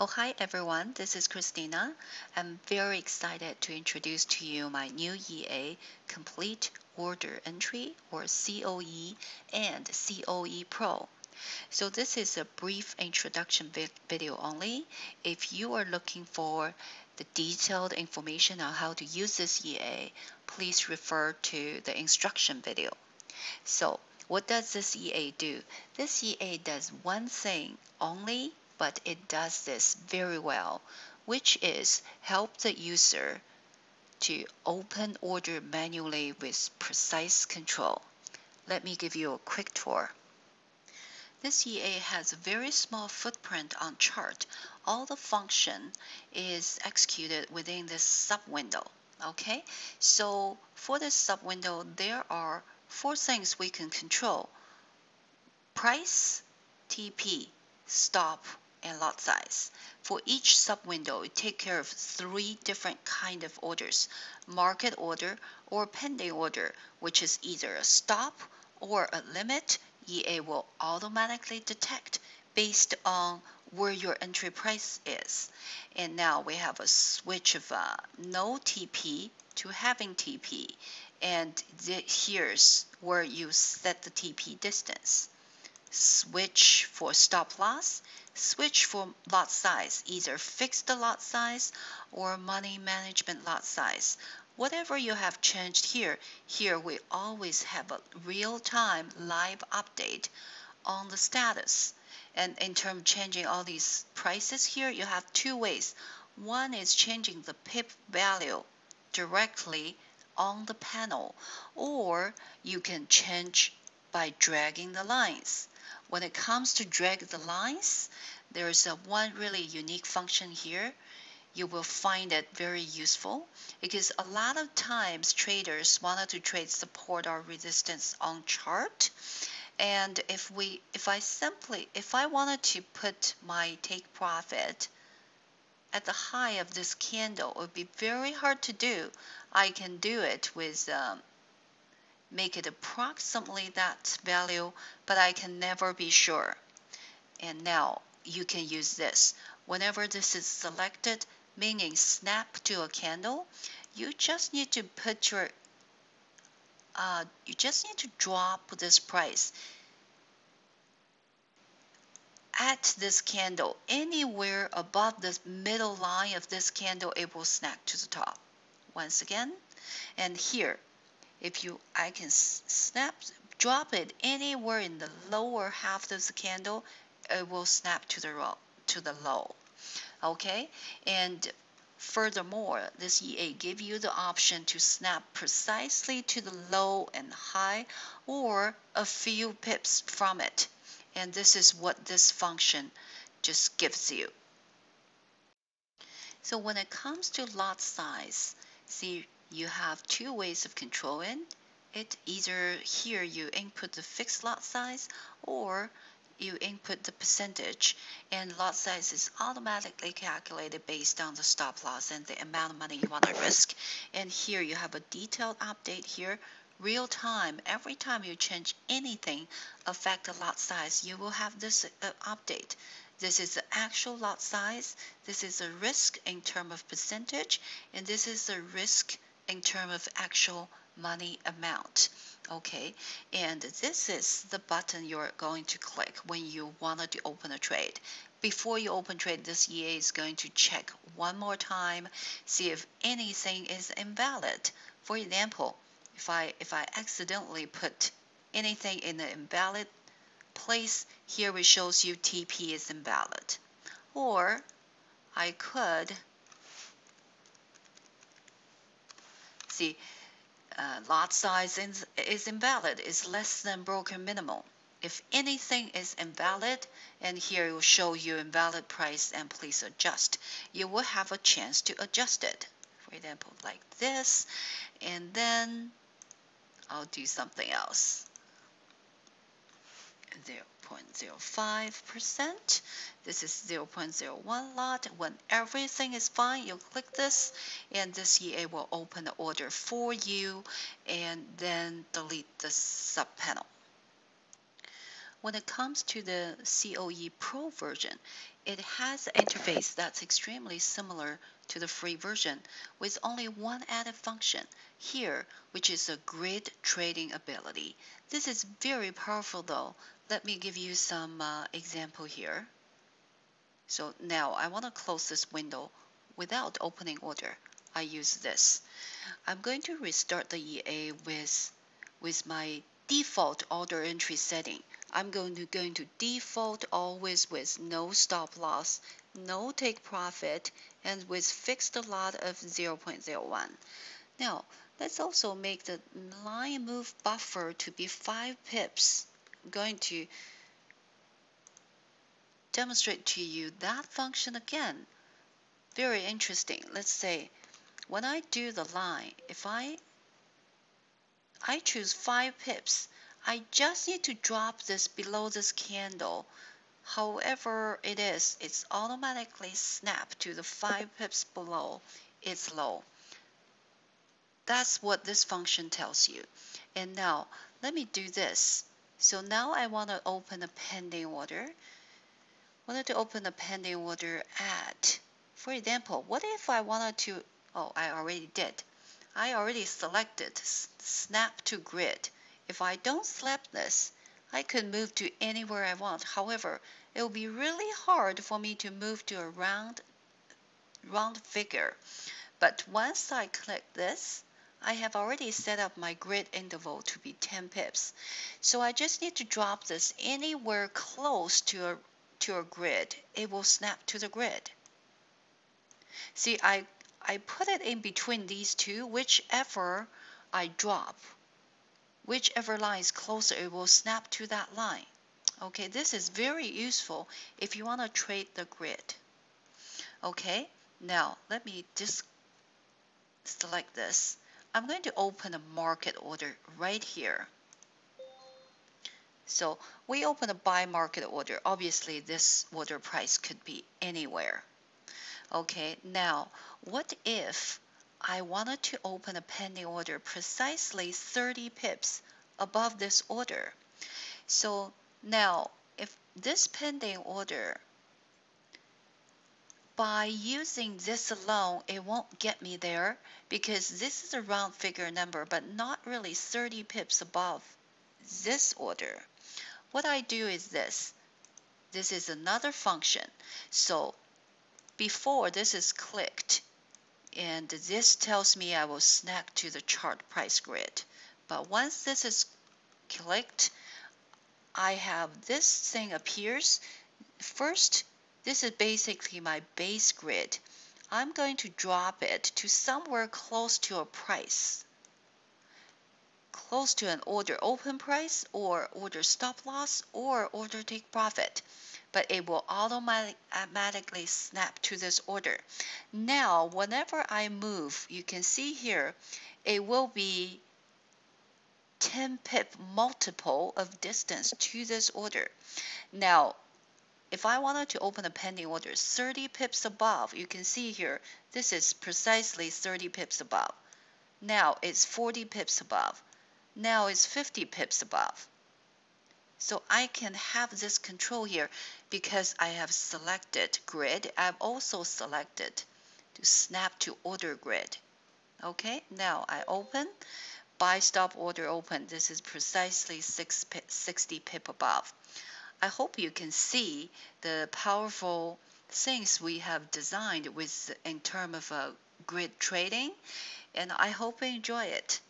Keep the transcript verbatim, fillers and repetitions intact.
Oh, hi everyone, this is Christina. I'm very excited to introduce to you my new E A, Complete Order Entry, or C O E, and C O E Pro. So this is a brief introduction video only. If you are looking for the detailed information on how to use this E A, please refer to the instruction video. So what does this E A do? This E A does one thing only, but it does this very well, which is help the user to open order manually with precise control. Let me give you a quick tour. This E A has a very small footprint on chart. All the function is executed within this sub-window, okay? So for this sub-window, there are four things we can control: price, T P, stop, and lot size. For each sub-window, it takes care of three different kind of orders: market order or pending order, which is either a stop or a limit. E A will automatically detect based on where your entry price is. And now we have a switch of uh, no T P to having T P, and the, here's where you set the T P distance. Switch for stop loss, switch for lot size, either fix the lot size or money management lot size. Whatever you have changed here, here we always have a real-time live update on the status. And in terms of changing all these prices here, you have two ways. One is changing the pip value directly on the panel, or you can change by dragging the lines. When it comes to drag the lines, there's a one really unique function here. You will find it very useful because a lot of times traders wanted to trade support or resistance on chart. And if we, if I simply, if I wanted to put my take profit at the high of this candle, it would be very hard to do. I can do it with um, make it approximately that value, but I can never be sure. And now you can use this. Whenever this is selected, meaning snap to a candle, you just need to put your, uh, you just need to drop this price at this candle. Anywhere above the middle line of this candle, it will snap to the top. Once again, and here, if you, I can snap, drop it anywhere in the lower half of the candle, it will snap to the to the low. Okay, and furthermore, this E A gives you the option to snap precisely to the low and high, or a few pips from it. And this is what this function just gives you. So when it comes to lot size, see, you have two ways of controlling it. Either here you input the fixed lot size, or you input the percentage, and lot size is automatically calculated based on the stop loss and the amount of money you want to risk. And here you have a detailed update here, real time. Every time you change anything affect the lot size, you will have this uh, update. This is the actual lot size, this is the risk in terms of percentage, and this is the risk in terms of actual money amount. Okay, and this is the button you're going to click when you wanted to open a trade. Before you open trade, this E A is going to check one more time, see if anything is invalid. For example, if I, if I accidentally put anything in the invalid place, here it shows you T P is invalid. Or I could see, Uh, lot size is, is invalid, is less than broker minimum. If anything is invalid, and here it will show you invalid price and please adjust, you will have a chance to adjust it. For example, like this, and then I'll do something else. zero point zero five percent, this is zero point zero one lot. When everything is fine, you click this, and this E A will open the order for you, and then delete the sub panel. When it comes to the C O E Pro version, it has an interface that's extremely similar to the free version with only one added function here, which is a grid trading ability. This is very powerful though. Let me give you some uh, example here. So now I want to close this window without opening order. I use this. I'm going to restart the E A with, with my default order entry setting. I'm going to, going to default always with no stop loss, no take profit, and with fixed lot of zero point zero one. Now, let's also make the line move buffer to be five pips. I'm going to demonstrate to you that function again. Very interesting. Let's say when I do the line, if I, I choose five pips, I just need to drop this below this candle. However it is, it's automatically snapped to the five pips below its low. That's what this function tells you. And now let me do this. So now I want to open a pending order. I wanted to open a pending order at, for example, what if I wanted to, oh, I already did. I already selected snap to grid. If I don't select this, I could move to anywhere I want. However, it will be really hard for me to move to a round, round figure. But once I click this, I have already set up my grid interval to be ten pips. So I just need to drop this anywhere close to a, to a grid. It will snap to the grid. See, I, I put it in between these two, whichever I drop. Whichever line is closer, it will snap to that line. Okay, this is very useful if you want to trade the grid. Okay, now let me just select this. I'm going to open a market order right here. So we open a buy market order. Obviously, this order price could be anywhere. Okay, now what if I wanted to open a pending order precisely thirty pips above this order? So now if this pending order, by using this alone, it won't get me there because this is a round figure number, but not really thirty pips above this order. What I do is this. This is another function. So before this is clicked, and this tells me I will snap to the chart price grid. But once this is clicked, I have this thing appears. First, this is basically my base grid. I'm going to drop it to somewhere close to a price, close to an order open price or order stop loss or order take profit. But it will automatically snap to this order. Now, whenever I move, you can see here, it will be ten pip multiple of distance to this order. Now, if I wanted to open a pending order thirty pips above, you can see here, this is precisely thirty pips above. Now it's forty pips above. Now it's fifty pips above. So I can have this control here because I have selected grid. I've also selected to snap to order grid. Okay, now I open, buy stop order open. This is precisely sixty pip above. I hope you can see the powerful things we have designed with in terms of uh, grid trading, and I hope you enjoy it.